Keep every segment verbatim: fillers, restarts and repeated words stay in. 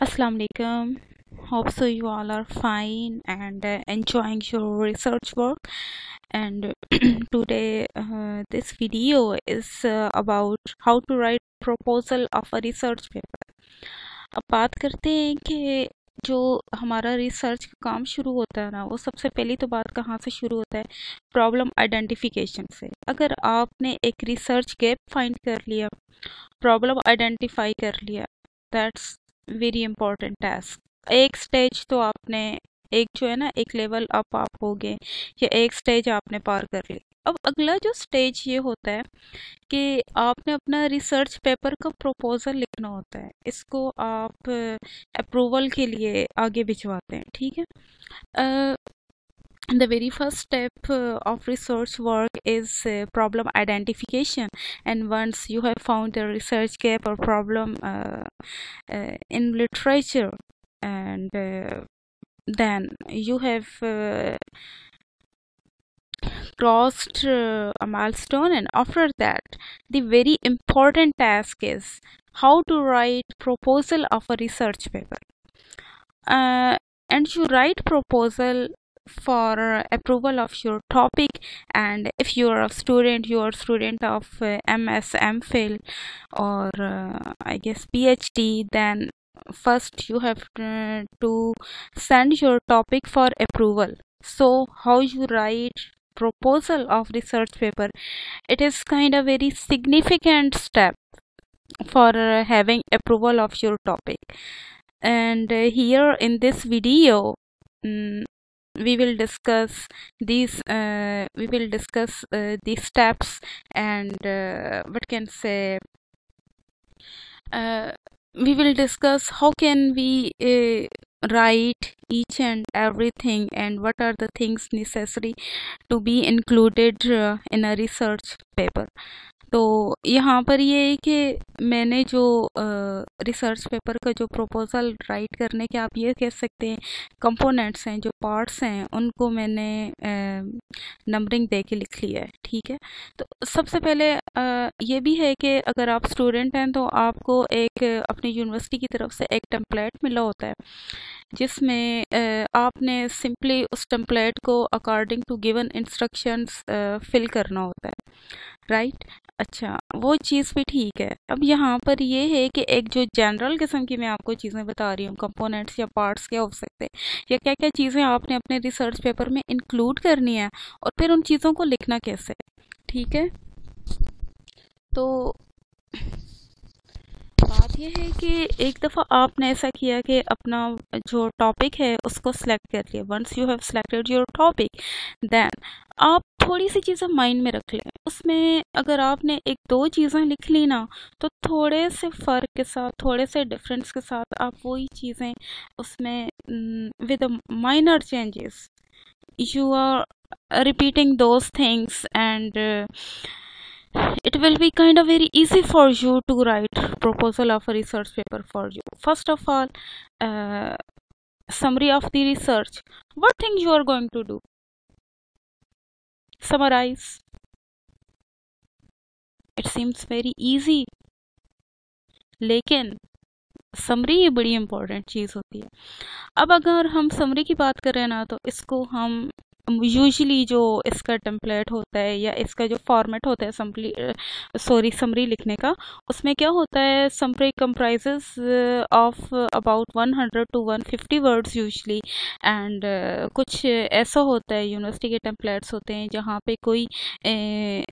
Assalamu alaikum. Hope so you all are fine and uh, enjoying your research work. And today uh, this video is uh, about how to write proposal of a research paper. अब बात करते हैं कि जो हमारा research का काम शुरू होता है ना, वो सबसे पहली तो बात कहाँ से शुरू होता है? प्रॉब्लम आइडेंटिफिकेशन से। अगर आपने एक रिसर्च गैप फाइंड कर लिया, प्रॉब्लम आइडेंटिफाई कर लिया, दैट्स वेरी इंपॉर्टेंट टास्क। एक स्टेज तो आपने एक जो है ना एक लेवल अप आप हो गए या एक स्टेज आपने पार कर ली। अब अगला जो स्टेज ये होता है कि आपने अपना रिसर्च पेपर का प्रपोजल लिखना होता है। इसको आप अप्रूवल के लिए आगे भिजवाते हैं, ठीक है। The very first step uh, of research work is uh, problem identification, and once you have found a research gap or problem uh, uh, in literature, and uh, then you have uh, crossed uh, a milestone, and after that the very important task is how to write proposal of a research paper, uh, and you write proposal for approval of your topic. And if you are a student, you are a student of uh, M S, M Phil, or uh, I guess P H D, then first you have to, to send your topic for approval. So how you write proposal of research paper, it is kind of very significant step for uh, having approval of your topic. And uh, here in this video um, we will discuss these uh, we will discuss uh, these steps, and uh, what can say uh, we will discuss how can we uh, write each and everything, and what are the things necessary to be included uh, in a research paper. तो यहाँ पर ये है कि मैंने जो research paper का जो प्रपोजल राइट करने के आप ये कह सकते हैं कंपोनेंट्स हैं, जो पार्ट्स हैं, उनको मैंने नंबरिंग दे के लिख लिया है, ठीक है। तो सबसे पहले आ, ये भी है कि अगर आप स्टूडेंट हैं तो आपको एक अपनी यूनिवर्सिटी की तरफ से एक टेम्पलेट मिला होता है, जिसमें आपने सिंपली उस टेम्पलेट को according to given instructions fill करना होता है, राइट। अच्छा, वो चीज़ भी ठीक है। अब यहाँ पर ये है कि एक जो जनरल किस्म की मैं आपको चीज़ें बता रही हूँ, कंपोनेंट्स या पार्ट्स क्या हो सकते हैं, या क्या क्या चीज़ें आपने अपने रिसर्च पेपर में इंक्लूड करनी है, और फिर उन चीज़ों को लिखना कैसे है, ठीक है। तो बात यह है कि एक दफ़ा आपने ऐसा किया कि अपना जो टॉपिक है उसको सिलेक्ट कर लिया। Once you have selected your topic, then आप थोड़ी सी चीज़ें माइंड में रख लें। उसमें अगर आपने एक दो चीज़ें लिख ली ना, तो थोड़े से फ़र्क के साथ, थोड़े से डिफरेंस के साथ आप वही चीज़ें उसमें with a minor changes you are repeating those things, and it will be kind of very easy for you to write proposal of a research paper for you. First of all, uh, summary of the research, what thing you are going to do, summarize. It seems very easy, लेकिन summary ये बड़ी important चीज़ होती है। अब अगर हम summary की बात करें ना, तो इसको हम यूजुअली जो इसका टेम्पलेट होता है या इसका जो फॉर्मेट होता है समरी सॉरी समरी लिखने का, उसमें क्या होता है, summary comprises of about one hundred to one fifty words usually. And कुछ ऐसा होता है, यूनिवर्सिटी के टेम्पलेट्स होते हैं जहाँ पे कोई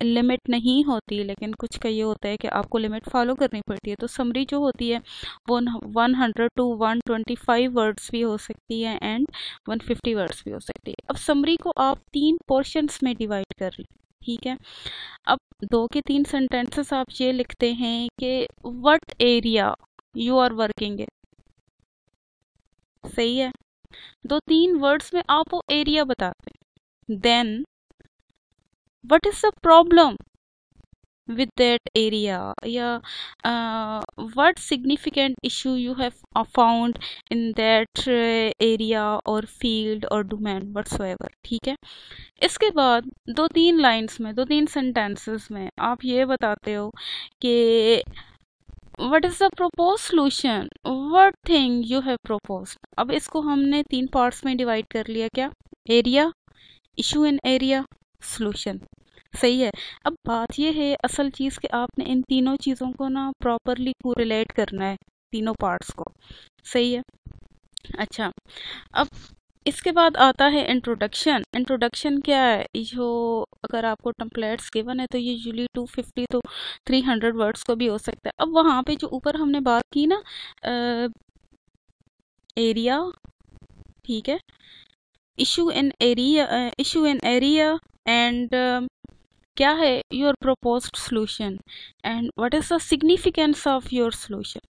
लिमिट नहीं होती, लेकिन कुछ का ये होता है कि आपको लिमिट फॉलो करनी पड़ती है। तो समरी जो होती है वो one hundred to one twenty five words भी हो सकती है, एंड वन फिफ्टी वर्ड्स भी हो सकती है। अब समरी को आप तीन पोर्शंस में डिवाइड कर लें, ठीक है। अब दो के तीन सेंटेंसेस आप ये लिखते हैं कि what area you are working in, सही है। दो तीन वर्ड्स में आप वो एरिया बताते हैं। Then what is the problem with that area, yeah, uh, what significant issue you have found in that uh, area or field or domain whatsoever, ठीक है। इसके बाद दो तीन लाइन्स में, दो तीन सेंटेंसेस में आप ये बताते हो कि What is the proposed solution? What thing you have proposed? अब इसको हमने तीन पार्ट्स में डिवाइड कर लिया, क्या? Area, issue and area, solution. सही है। अब बात यह है असल चीज़ कि आपने इन तीनों चीज़ों को ना प्रॉपरली कोरिलेट करना है, तीनों पार्ट्स को। सही है। अच्छा, अब इसके बाद आता है इंट्रोडक्शन। इंट्रोडक्शन क्या है? जो अगर आपको टेम्पलेट्स गिवन है तो ये usually two fifty to three hundred words को भी हो सकता है। अब वहाँ पे जो ऊपर हमने बात की ना, एरिया, ठीक है, issue in area, issue in area and क्या है your proposed solution and what is the significance of your solution.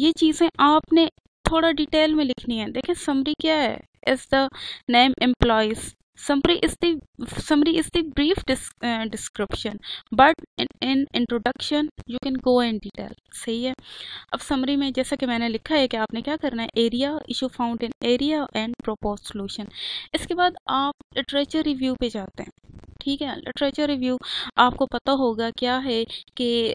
ये चीज़ें आपने थोड़ा डिटेल में लिखनी है। देखें समरी क्या है, as the name implies, summary is the summary is the brief description, but in introduction you can go in detail. सही है। अब समरी में जैसा कि मैंने लिखा है कि आपने क्या करना है, area, issue found in area and proposed solution. इसके बाद आप लिटरेचर रिव्यू पे जाते हैं, ठीक है। लिटरेचर रिव्यू आपको पता होगा क्या है कि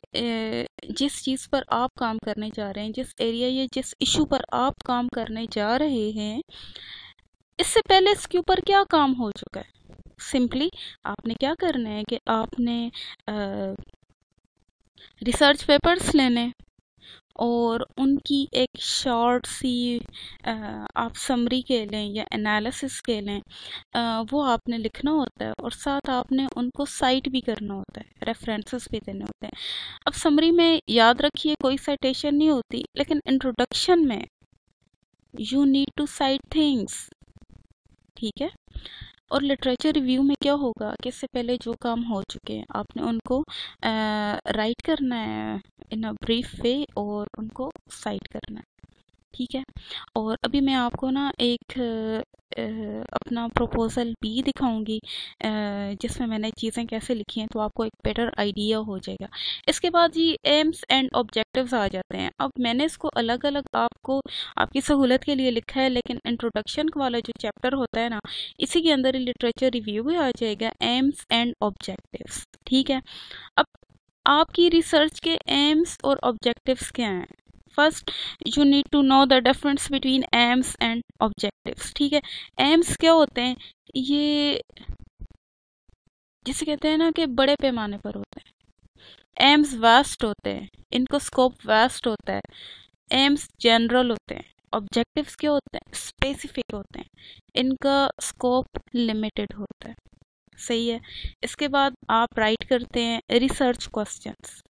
जिस चीज़ पर आप काम करने जा रहे हैं, जिस एरिया या जिस इशू पर आप काम करने जा रहे हैं, इससे पहले इसके ऊपर क्या काम हो चुका है। सिंपली आपने क्या करना है कि आपने रिसर्च पेपर्स लेने और उनकी एक शॉर्ट सी आ, आप समरी कह लें या एनालिसिस कह लें, आ, वो आपने लिखना होता है और साथ आपने उनको साइट भी करना होता है, रेफरेंसेस भी देने होते हैं। अब समरी में याद रखिए कोई साइटेशन नहीं होती, लेकिन इंट्रोडक्शन में you need to cite things, ठीक है। और लिटरेचर रिव्यू में क्या होगा कि इससे पहले जो काम हो चुके हैं आपने उनको राइट करना है इन अ ब्रीफ वे और उनको साइट करना है, ठीक है। और अभी मैं आपको ना एक आ, अपना प्रपोजल भी दिखाऊंगी जिसमें मैंने चीज़ें कैसे लिखी हैं, तो आपको एक बेटर आइडिया हो जाएगा। इसके बाद ये एम्स एंड ऑब्जेक्टिव्स आ जाते हैं। अब मैंने इसको अलग अलग आपको आपकी सहूलत के लिए लिखा है, लेकिन इंट्रोडक्शन वाला जो चैप्टर होता है ना, इसी के अंदर लिटरेचर रिव्यू भी आ जाएगा, एम्स एंड ऑब्जेक्टिव्स, ठीक है। अब आपकी रिसर्च के एम्स और ऑब्जेक्टिव्स क्या हैं? First you need to know the difference between aims and objectives, ठीक है। एम्स क्या होते हैं? ये जिसे कहते हैं ना कि बड़े पैमाने पर होते हैं। एम्स वास्ट होते हैं, इनको स्कोप वास्ट होता है। एम्स जनरल होते हैं। ऑब्जेक्टिव्स क्या होते हैं? स्पेसिफिक होते हैं, इनका स्कोप लिमिटेड होता है। सही है। इसके बाद आप राइट करते हैं research questions.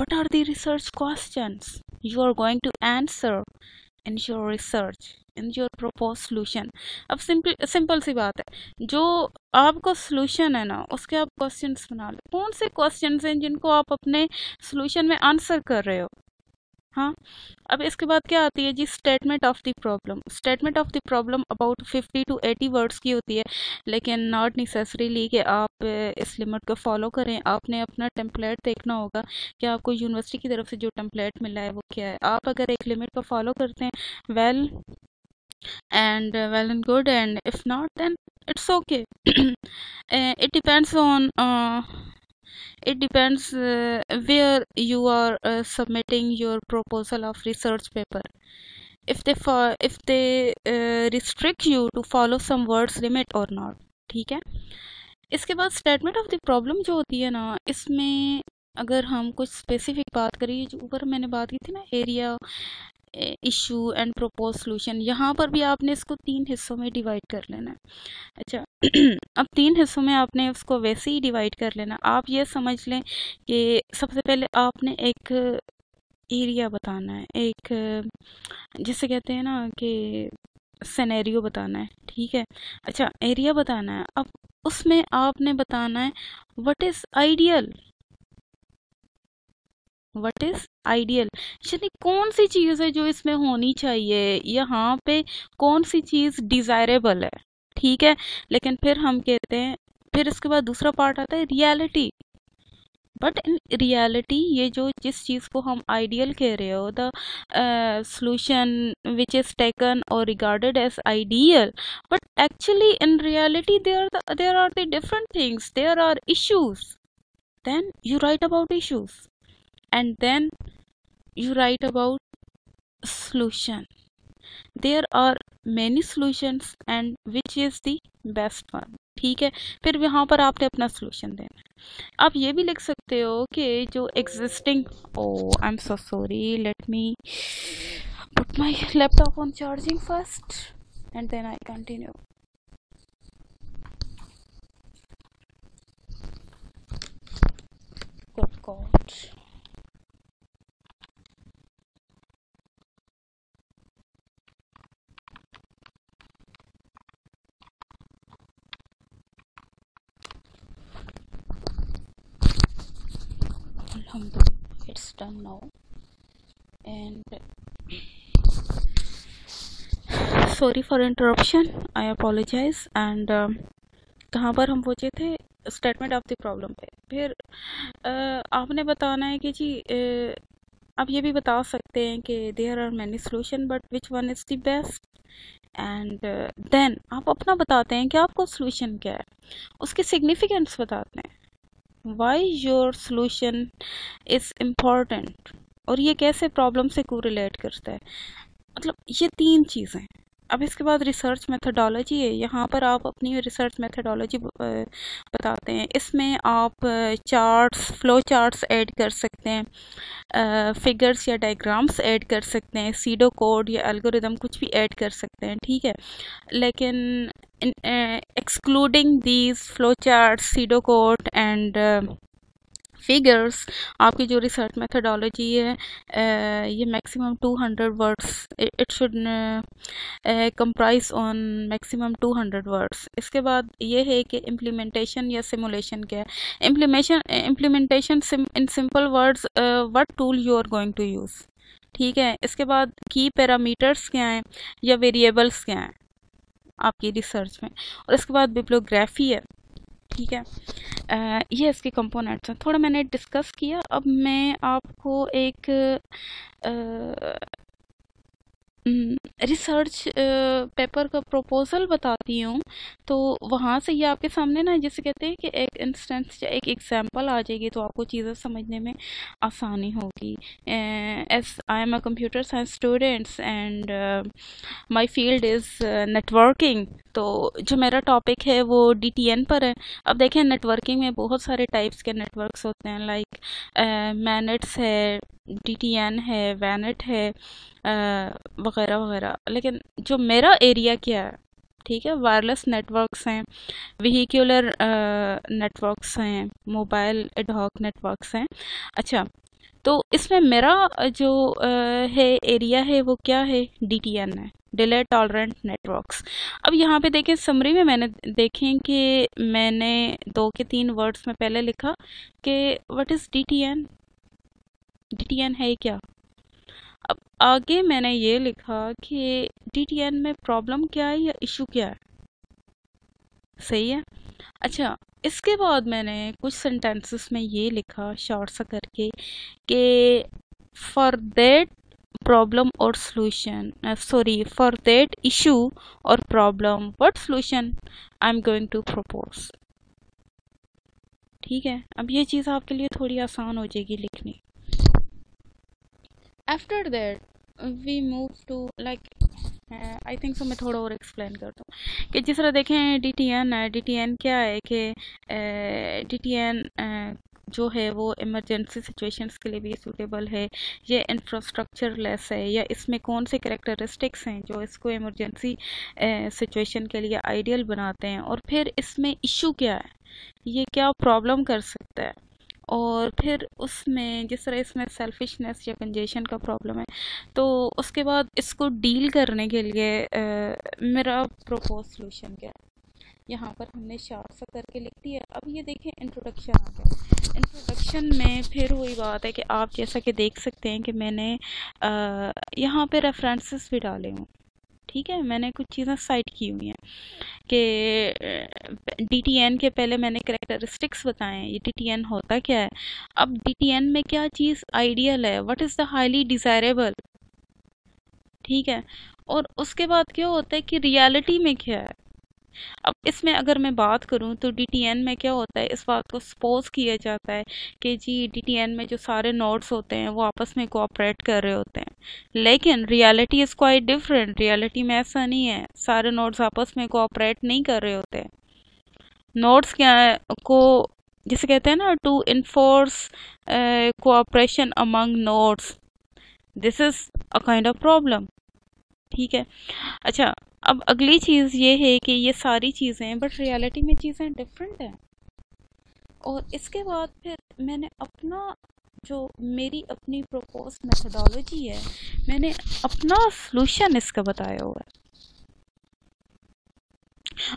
What are the research questions you are going to answer in your research, in your proposed solution? अब सिंपल सिंपल सी बात है, जो आपका solution है ना उसके आप questions बना लो। कौन से questions हैं जिनको आप अपने solution में answer कर रहे हो? हाँ। अब इसके बाद क्या आती है जी, statement of the problem. Statement of the problem about fifty to eighty words की होती है, लेकिन नॉट नेसेसरीली कि आप इस लिमिट को फॉलो करें। आपने अपना टेम्पलेट देखना होगा कि आपको यूनिवर्सिटी की तरफ से जो टेम्पलेट मिला है वो क्या है। आप अगर एक लिमिट को फॉलो करते हैं, well and well and good, and if not then it's okay. It depends on It depends uh, where you are uh, submitting your proposal of research paper. If they fo- if they uh, restrict you to follow some words limit or not, ठीक है। इसके बाद statement of the problem जो होती है ना, इसमें अगर हम कुछ specific बात करें, जो ऊपर मैंने बात की थी ना, area, issue and proposed solution, यहाँ पर भी आपने इसको तीन हिस्सों में divide कर लेना है। अच्छा, अब तीन हिस्सों में आपने उसको वैसे ही डिवाइड कर लेना। आप ये समझ लें कि सबसे पहले आपने एक एरिया बताना है, एक जिसे कहते हैं ना कि सिनेरियो बताना है, ठीक है। अच्छा, एरिया बताना है। अब उसमें आपने बताना है what is ideal, what is ideal, यानी कौन सी चीज़ है जो इसमें होनी चाहिए, यहाँ पे कौन सी चीज़ डिज़ायरेबल है, ठीक है। लेकिन फिर हम कहते हैं, फिर इसके बाद दूसरा पार्ट आता है रियलिटी। बट इन रियलिटी, ये जो जिस चीज़ को हम आइडियल कह रहे हो, the solution which is taken और regarded as ideal, but actually in reality there there are the different things, there are issues, then you write about issues and then you write about solution. There are many solutions and which is the best one. ठीक है, फिर यहाँ पर आपने अपना solution देना है. आप ये भी लिख सकते हो कि जो existing, oh I'm so sorry, let me put my laptop on charging first and then I continue. Good God. It's done now, and sorry for interruption, I apologize. And कहाँ पर हम पहुँचे थे? Statement of the problem पे. फिर आपने बताना है कि जी आप ये भी बता सकते हैं कि there are many solutions but which one is the best, and then आप अपना बताते हैं कि आपको solution क्या है, उसके significance बताते हैं. Why your solution is important और ये कैसे problem से correlate करता है, मतलब ये तीन चीज़ें. अब इसके बाद research methodology है, यहाँ पर आप अपनी research methodology बताते हैं. इसमें आप charts, flow charts add कर सकते हैं, figures या diagrams add कर सकते हैं, pseudo code या algorithm कुछ भी add कर सकते हैं, ठीक है. लेकिन In, uh, excluding these flowcharts, pseudo code and uh, figures, आपकी जो research methodology है uh, ये maximum two hundred words, it, it should uh, uh, comprise on maximum two hundred words. इसके बाद ये है कि implementation या simulation क्या है. Implementation, implementation sim, in simple words, uh, what tool you are going to use, ठीक है. इसके बाद key parameters क्या हैं या variables क्या हैं आपकी रिसर्च में, और इसके बाद बिब्लियोग्राफी है, ठीक है. आ, ये इसके कंपोनेंट्स हैं, थोड़ा मैंने डिस्कस किया. अब मैं आपको एक रिसर्च पेपर का प्रपोजल बताती हूँ, तो वहाँ से ये आपके सामने ना जिसे कहते हैं कि एक इंस्टेंस या एक एग्जांपल आ जाएगी, तो आपको चीज़ें समझने में आसानी होगी. As I am a computer science students and my field is networking, तो जो मेरा टॉपिक है वो डी टी एन पर है. अब देखें, नेटवर्किंग में बहुत सारे टाइप्स के नेटवर्क्स होते हैं, लाइक मैनेट्स है, डी टी एन है, वैनेट है, वगैरह वगैरह. लेकिन जो मेरा एरिया क्या है, ठीक है, वायरलेस नेटवर्क्स हैं, व्हीक्यूलर नेटवर्क्स हैं, मोबाइल एडहॉक नेटवर्क्स हैं. अच्छा, तो इसमें मेरा जो है एरिया है वो क्या है, डी टी एन है, डिले टॉलरेंट नेटवर्क्स. अब यहाँ पे देखें, समरी में मैंने देखें कि मैंने दो के तीन वर्ड्स में पहले लिखा कि what is D T N, D T N है क्या. अब आगे मैंने ये लिखा कि डी टी एन में प्रॉब्लम क्या है या इशू क्या है, सही है. अच्छा, इसके बाद मैंने कुछ सेंटेंसेस में ये लिखा शॉर्ट सा करके कि फॉर दैट प्रॉब्लम और solution, sorry for that issue और problem what solution I am going to propose, ठीक है. अब ये चीज़ आपके लिए थोड़ी आसान हो जाएगी लिखनी. After that we move to like uh, I think so. मैं थोड़ा और एक्सप्लेन कर दूँ कि जिस तरह देखें डी टी एन है, डी टी एन क्या है कि डी टी एन जो है वो इमरजेंसी सिचुएशंस के लिए भी सूटेबल है, ये इंफ्रास्ट्रक्चर लेस है, या इसमें कौन से कैरेक्टरिस्टिक्स हैं जो इसको इमरजेंसी सिचुएशन के लिए आइडियल बनाते हैं, और फिर इसमें इशू क्या है, ये क्या प्रॉब्लम कर सकता है, और फिर उसमें जिस तरह इसमें सेल्फिशनेस या कंजेशन का प्रॉब्लम है, तो उसके बाद इसको डील करने के लिए आ, मेरा प्रपोज सॉल्यूशन क्या है, यहाँ पर हमने शॉर्ट सा करके लिख दिया. अब ये देखें इंट्रोडक्शन आ गया. इंट्रोडक्शन में फिर वही बात है कि आप जैसा कि देख सकते हैं कि मैंने आ, यहाँ पे रेफरेंसेस भी डाले हूँ, ठीक है. मैंने कुछ चीज़ें साइट की हुई हैं कि डी टी एन के पहले मैंने करेक्टरिस्टिक्स बताए हैं, ये डी टी एन होता क्या है. अब डी टी एन में क्या चीज़ आइडियल है, what is the highly desirable, ठीक है. और उसके बाद क्या होता है कि रियलिटी में क्या है, अब इसमें अगर मैं बात करूं तो डी टी एन में क्या होता है, इस बात को सपोज किया जाता है कि जी डी टी एन में जो सारे नोड्स होते हैं वो आपस में कोऑपरेट कर रहे होते हैं, लेकिन reality is quite different. Reality में ऐसा नहीं है, सारे नोड्स आपस में कोऑपरेट नहीं कर रहे होते। नोड्स क्या को जिसे कहते हैं ना to enforce cooperation among nodes, this is a kind of problem. ठीक है, अच्छा अब अगली चीज़ ये है कि ये सारी चीज़ें बट रियलिटी में चीज़ें डिफरेंट हैं। और इसके बाद फिर मैंने अपना जो मेरी अपनी प्रपोज मेथडोलॉजी है, मैंने अपना सॉल्यूशन इसका बताया हुआ है।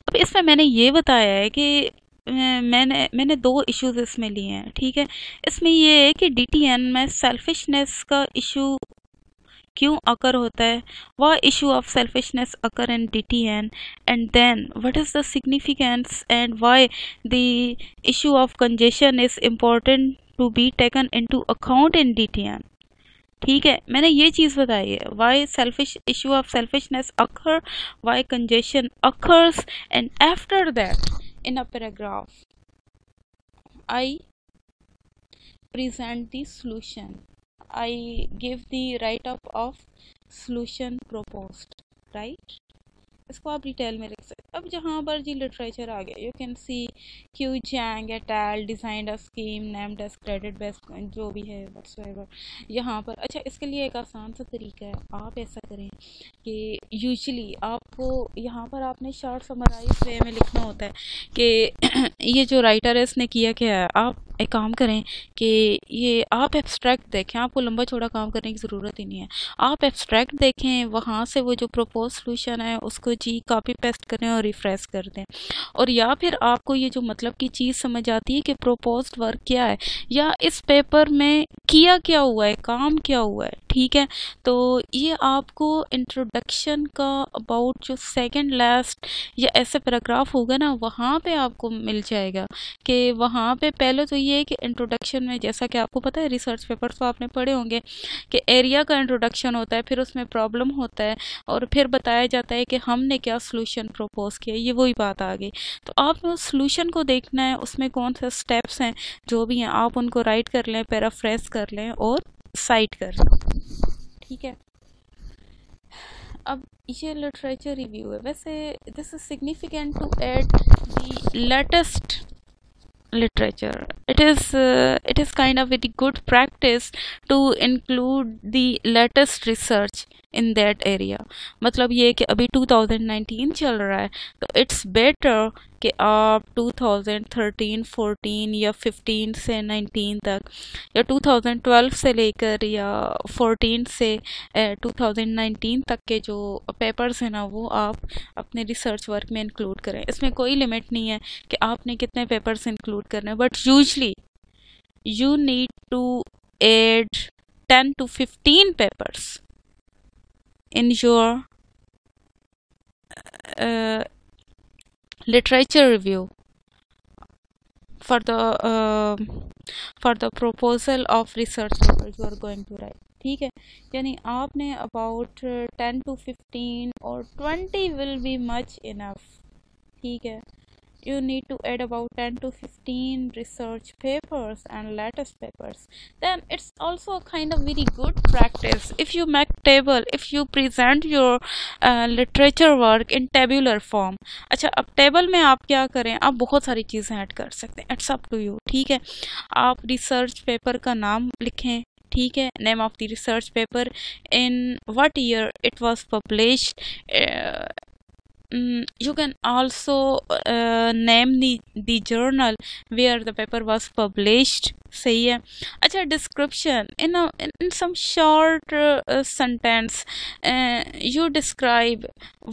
अब इसमें मैंने ये बताया है कि मैंने मैंने दो इश्यूज इसमें लिए हैं। ठीक है, इसमें ये है कि डी टी एन में सेल्फिशनेस का इशू क्यों अकर होता है, वह issue of selfishness occur in D T N and then what is the significance and why the issue of congestion is important to be taken into account in D T N. ठीक है, मैंने ये चीज़ बताई है, why selfish issue of selfishness occur, why congestion occurs and after that in a paragraph I present the solution, I give the write up of solution proposed, right? इसको आप detail में लिख सकते। अब जहाँ पर जी लिटरेचर आ गया, you can see Q Zhang et al designed a scheme named as credit based जो भी है व्हाटसोएवर यहाँ पर। अच्छा, इसके लिए एक आसान सा तरीका है, आप ऐसा करें कि यूजुअली आपको यहाँ पर आपने शॉर्ट समराइज वे में लिखना होता है कि ये जो राइटर है इसने किया क्या है। आप एक काम करें कि ये आप एब्स्ट्रैक्ट देखें, आपको लंबा चौड़ा काम करने की ज़रूरत ही नहीं है। आप एब्स्ट्रैक्ट देखें, वहाँ से वो जो प्रपोज सॉल्यूशन है उसको जी कॉपी पेस्ट करें और रिफ्रेश कर दें। और या फिर आपको ये जो मतलब की चीज़ समझ आती है कि प्रपोज्ड वर्क क्या है या इस पेपर में किया क्या हुआ है, काम क्या हुआ है। ठीक है, तो ये आपको इंट्रोडक्शन का अबाउट जो सेकंड लास्ट या ऐसे पैराग्राफ होगा ना, वहाँ पे आपको मिल जाएगा कि वहाँ पे पहले तो ये है कि इंट्रोडक्शन में जैसा कि आपको पता है रिसर्च पेपर्स तो आपने पढ़े होंगे कि एरिया का इंट्रोडक्शन होता है, फिर उसमें प्रॉब्लम होता है और फिर बताया जाता है कि हमने क्या सोल्यूशन प्रपोज किया। ये वही बात आ गई, तो आपने उस सोल्यूशन को देखना है, उसमें कौन से स्टेप्स हैं जो भी हैं आप उनको राइट कर लें, पैराफ्रेज कर लें और साइट कर। ठीक है, अब ये लिटरेचर रिव्यू है। वैसे this is significant to add the latest literature, it is uh, it is kind of a good practice to include the latest research in that area। मतलब ये कि अभी टू थाउजेंड नाइनटीन चल रहा है तो it's better कि आप टू थाउजेंड थर्टीन, फोर्टीन या फिफ्टीन से नाइनटीन तक या टू थाउजेंड ट्वेल्व से लेकर या फोर्टीन से टू थाउजेंड नाइनटीन तक के जो पेपर्स हैं ना वो आप अपने रिसर्च वर्क में इंक्लूड करें। इसमें कोई लिमिट नहीं है कि आपने कितने पेपर्स इंक्लूड करने, but usually you need to add ten to fifteen papers in your uh, literature review for the uh, for the proposal of research paper you are going to write। ठीक है, यानी आपने about ten to fifteen और twenty will be much enough। ठीक है, you need to add about ten to fifteen research papers and latest papers, then it's also a kind of very good practice if you make table, if you present your uh, literature work in tabular form। अच्छा, अब table में आप क्या करें, आप बहुत सारी चीज़ें ऐड कर सकते हैं, it's up to you। ठीक है, आप research paper का नाम लिखें, ठीक है, name of the research paper, in what year it was published, uh, you can also uh, name the the journal where the paper was published। सही है, अच्छा description in a, in some short uh, sentence uh, you describe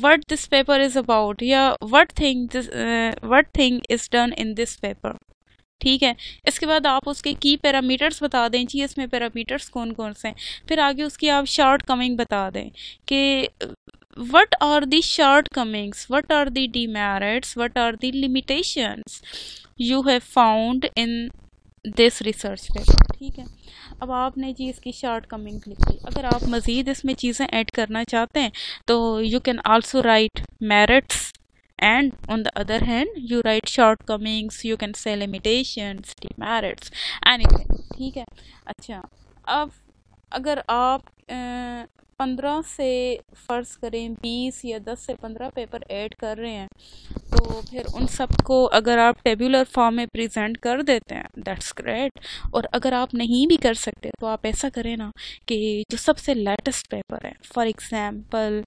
what this paper is about या what thing this uh, what thing is done in this paper। ठीक है, इसके बाद आप उसके की पैरामीटर्स बता दें जी इसमें पैरामीटर्स कौन कौन से हैं, फिर आगे उसकी आप शॉर्ट कमिंग बता दें कि what are the shortcomings, what are the demerits, what are the limitations you have found in this research paper। ठीक है, अब आपने जी इसकी शॉर्ट कमिंग लिख ली। अगर आप मज़ीद इसमें चीज़ें ऐड करना चाहते हैं तो you can also write merits, and on the other hand you write shortcomings, you can say limitations, demerits, anything. ठीक है, अच्छा अब अगर आप पंद्रह से फ़र्ज़ करें बीस या दस से पंद्रह पेपर ऐड कर रहे हैं, तो फिर उन सबको अगर आप टेबुलर फॉर्म में प्रेजेंट कर देते हैं दैट्स ग्रेट, और अगर आप नहीं भी कर सकते तो आप ऐसा करें ना कि जो सबसे लेटेस्ट पेपर है, for example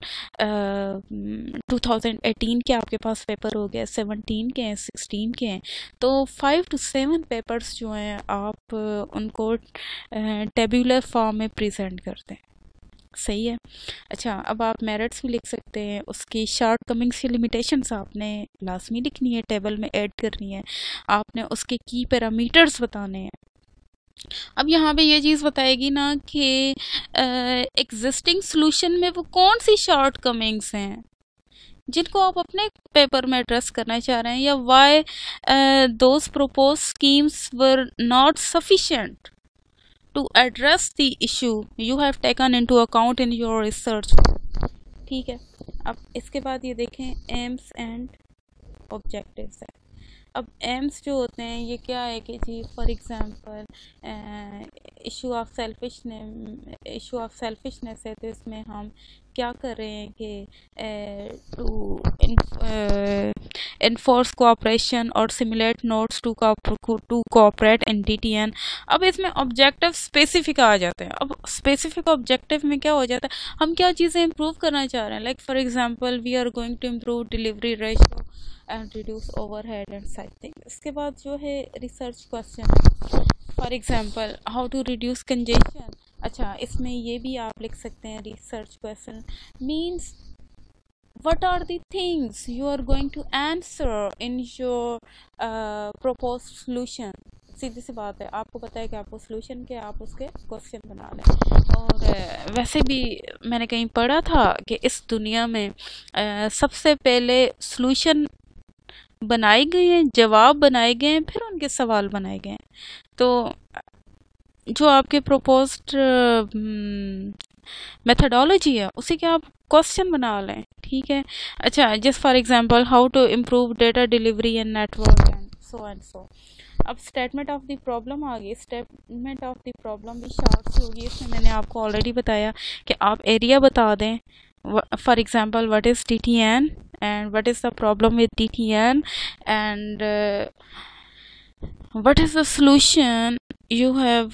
two thousand eighteen के आपके पास पेपर हो गए, सेवनटीन के हैं, सिक्सटीन के हैं, तो फाइव टू सेवन पेपर्स जो हैं आप उनको टेबुलर फॉर्म में प्रेजेंट करते हैं, सही है। अच्छा अब आप मेरिट्स भी लिख सकते हैं, उसकी शॉर्ट कमिंग्स या लिमिटेशंस आपने लाजमी लिखनी है, टेबल में ऐड करनी है, आपने उसके की पैरामीटर्स बताने हैं। अब यहाँ पे ये चीज़ बताएगी ना कि एग्जिस्टिंग सॉल्यूशन में वो कौन सी शॉर्ट कमिंग्स हैं जिनको आप अपने पेपर में एड्रेस करना चाह रहे हैं, या why those propose schemes were not sufficient to address the issue you have taken into account in your research। ठीक है, अब इसके बाद ये देखें aims and objectives है। अब aims जो होते हैं ये क्या है कि जी for example issue of selfishness, issue of selfishness है तो इसमें हम क्या कर रहे हैं कि टू इन्फोर्स कोऑपरेशन और simulate nodes to to cooperate and D T N. अब इसमें ऑब्जेक्टिव स्पेसिफिक आ जाते हैं। अब स्पेसिफिक ऑब्जेक्टिव में क्या हो जाता है, हम क्या चीज़ें इम्प्रूव करना चाह रहे हैं, like for example we are going to improve delivery ratio and reduce overhead and such thing. इसके बाद जो है research question, for example how to reduce congestion. अच्छा इसमें ये भी आप लिख सकते हैं, research question means what are the things you are going to answer in your uh, proposed solution। सीधी सी बात है, आपको पता है कि आपको सोल्यूशन के आप उसके क्वेश्चन बना लें। और वैसे भी मैंने कहीं पढ़ा था कि इस दुनिया में uh, सबसे पहले सोल्यूशन बनाए गए हैं, जवाब बनाए गए हैं, फिर उनके सवाल बनाए गए हैं। तो जो आपके प्रपोज्ड मेथडोलॉजी है उसी के आप क्वेश्चन बना लें, ठीक है। अच्छा just for example how to improve data delivery and network and so and so. अब स्टेटमेंट ऑफ द प्रॉब्लम आ गई, स्टेटमेंट ऑफ द प्रॉब्लम भी शॉर्ट सी होगी। इसमें मैंने आपको ऑलरेडी बताया कि आप एरिया बता दें, for example what is D T N and what is the problem with D T N and what is the solution you have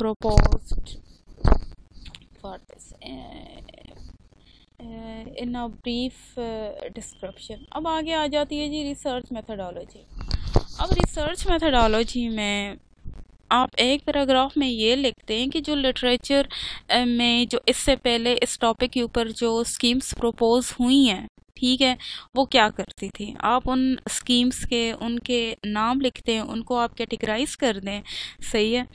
proposed for this in a brief description. अब आगे आ जाती है जी research methodology. अब research methodology में आप एक पैराग्राफ में ये लिखते हैं कि जो लिटरेचर में जो इससे पहले इस टॉपिक के ऊपर जो स्कीम्स प्रपोज हुई हैं, ठीक है, वो क्या करती थी। आप उन स्कीम्स के उनके नाम लिखते हैं, उनको आप कैटेगराइज कर दें, सही है,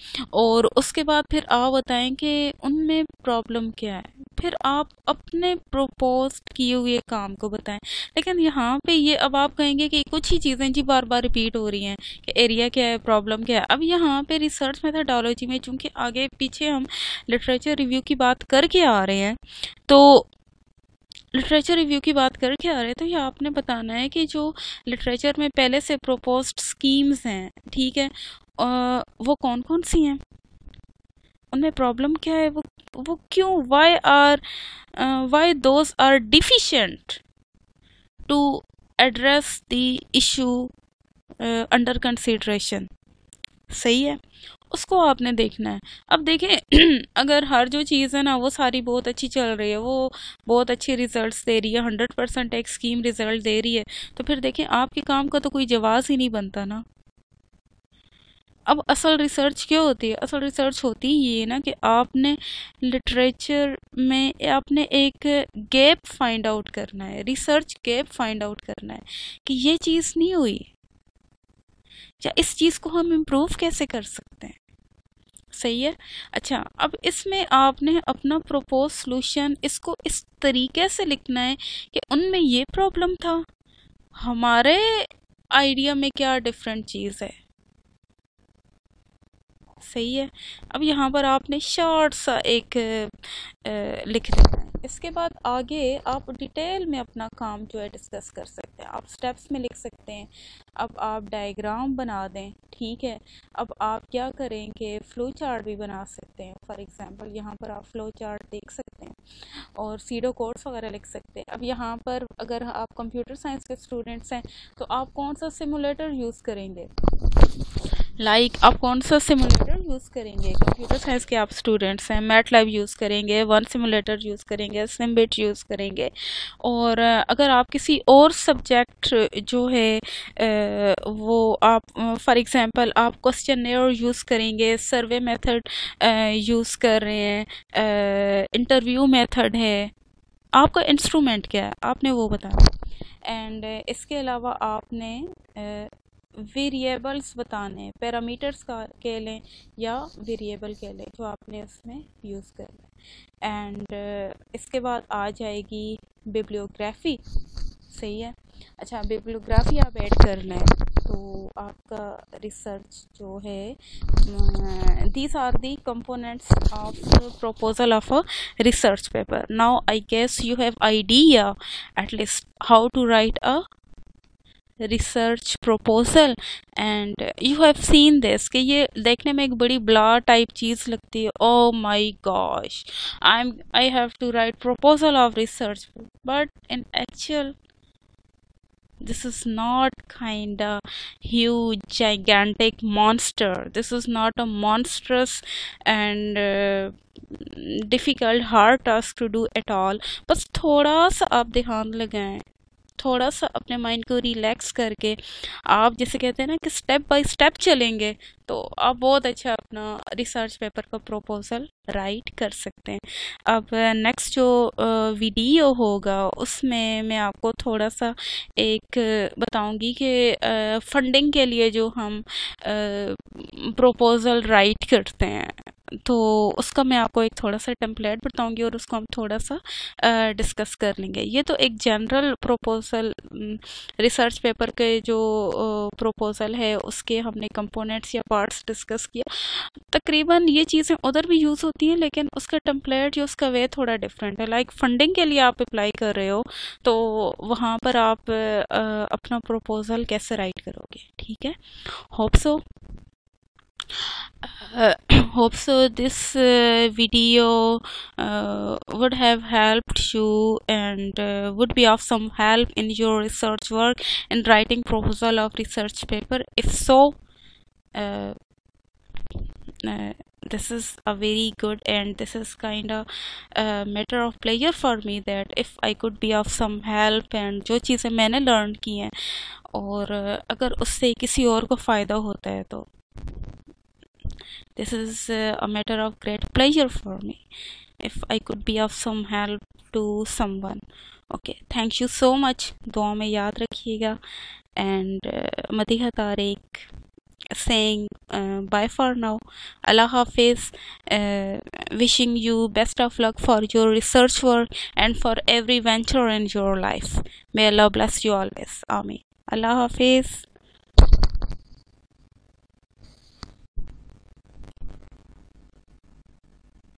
और उसके बाद फिर आप बताएं कि उनमें प्रॉब्लम क्या है, फिर आप अपने प्रपोज किए हुए काम को बताएं। लेकिन यहाँ पे ये अब आप कहेंगे कि कुछ ही चीज़ें जी बार बार रिपीट हो रही हैं कि एरिया क्या है, प्रॉब्लम क्या है। अब यहाँ पे रिसर्च मेथडोलॉजी में चूँकि आगे पीछे हम लिटरेचर रिव्यू की बात करके आ रहे हैं, तो लिटरेचर रिव्यू की बात करके आ रहे हैं, तो ये आपने बताना है कि जो लिटरेचर में पहले से प्रपोज्ड स्कीम्स हैं, ठीक है, आ, वो कौन कौन सी हैं, उनमें प्रॉब्लम क्या है, वो वो क्यों, why are why those are deficient to address the issue under consideration, सही है, उसको आपने देखना है। अब देखें अगर हर जो चीज़ है ना वो सारी बहुत अच्छी चल रही है, वो बहुत अच्छे रिजल्ट्स दे रही है, हंड्रेड परसेंट एक स्कीम रिजल्ट दे रही है, तो फिर देखें आपके काम का तो कोई जवाब ही नहीं बनता ना। अब असल रिसर्च क्यों होती है, असल रिसर्च होती ये है ना कि आपने लिटरेचर में आपने एक गैप फाइंड आउट करना है, रिसर्च गैप फाइंड आउट करना है कि ये चीज़ नहीं हुई, या इस चीज़ को हम इम्प्रूव कैसे कर सकते हैं, सही है। अच्छा अब इसमें आपने अपना प्रपोज सॉल्यूशन इसको इस तरीके से लिखना है कि उनमें ये प्रॉब्लम था, हमारे आइडिया में क्या डिफरेंट चीज़ है, सही है। अब यहाँ पर आपने शॉर्ट सा एक आ, लिख देना है। इसके बाद आगे आप डिटेल में अपना काम जो है डिस्कस कर सकते हैं। आप स्टेप्स में लिख सकते हैं। अब आप डायग्राम बना दें, ठीक है। अब आप क्या करें कि फ़्लो चार्ट भी बना सकते हैं। फॉर एग्जांपल यहाँ पर आप फ़्लो चार्ट देख सकते हैं और सीडो कोड्स वगैरह लिख सकते हैं। अब यहाँ पर अगर आप कंप्यूटर साइंस के स्टूडेंट्स हैं तो आप कौन सा सिमुलेटर यूज़ करेंगे, लाइक like, आप कौन सा सिमुलेटर यूज़ करेंगे। कंप्यूटर साइंस के आप स्टूडेंट्स हैं, मैट लैब यूज़ करेंगे, वन सिमुलेटर यूज़ करेंगे, सिम्बिट यूज़ करेंगे। और अगर आप किसी और सब्जेक्ट जो है वो आप फॉर एग्जांपल आप क्वेश्चनर यूज़ करेंगे, सर्वे मेथड यूज़ कर रहे हैं, इंटरव्यू मेथड है। आपका इंस्ट्रूमेंट क्या है आपने वो बताया। एंड इसके अलावा आपने वेरिएबल्स बताने, पैरामीटर्स का कह लें या वेरिएबल कह लें, जो आपने उसमें यूज़ करना है। एंड इसके बाद आ जाएगी बिब्लियोग्राफी, सही है। अच्छा, बिब्लियोग्राफी आप ऐड कर लें तो आपका रिसर्च जो है, these are the components of proposal of a research paper. Now I guess you have idea at least how to write a research proposal. And you have seen this कि ये देखने में एक बड़ी ब्ला टाइप चीज़ लगती है, oh my gosh I am I have to write proposal of research, but in actual this is not kinda huge gigantic monster, this is not a monstrous and uh, difficult hard task to do at all। बस थोड़ा सा आप ध्यान लगाएं, थोड़ा सा अपने mind को रिलैक्स करके आप जैसे कहते हैं ना कि स्टेप बाय स्टेप चलेंगे तो आप बहुत अच्छा अपना रिसर्च पेपर का प्रपोजल राइट कर सकते हैं। अब नेक्स्ट जो वीडियो होगा उसमें मैं आपको थोड़ा सा एक बताऊंगी कि फंडिंग के लिए जो हम प्रपोजल राइट करते हैं तो उसका मैं आपको एक थोड़ा सा टेम्पलेट बताऊंगी और उसको हम थोड़ा सा आ, डिस्कस कर लेंगे। ये तो एक जनरल प्रपोजल रिसर्च पेपर के जो प्रपोजल है उसके हमने कंपोनेंट्स या पार्ट्स डिस्कस किया। तकरीबन ये चीज़ें उधर भी यूज़ होती हैं लेकिन उसका टेम्पलेट या उसका वे थोड़ा डिफरेंट है। लाइक फंडिंग के लिए आप अप्लाई कर रहे हो तो वहाँ पर आप आ, अपना प्रपोजल कैसे राइट करोगे, ठीक है। Hope so Uh, hope so this uh, video uh, would have helped you and uh, would be of some help in your research work and writing proposal of research paper. If so, uh, uh, this is a very good and this is kind of a matter of pleasure for me that if I could be of some help and जो चीज़ें मैंने learn की हैं और अगर उससे किसी और को फ़ायदा होता है तो this is uh, a matter of great pleasure for me if I could be of some help to someone. Okay, thank you so much, दुआ में याद रखिएगा। And uh, Madeeha Tariq saying uh, bye for now, Allah Hafiz, uh, wishing you best of luck for your research work and for every venture in your life. May Allah bless you always, Amin. Allah Hafiz.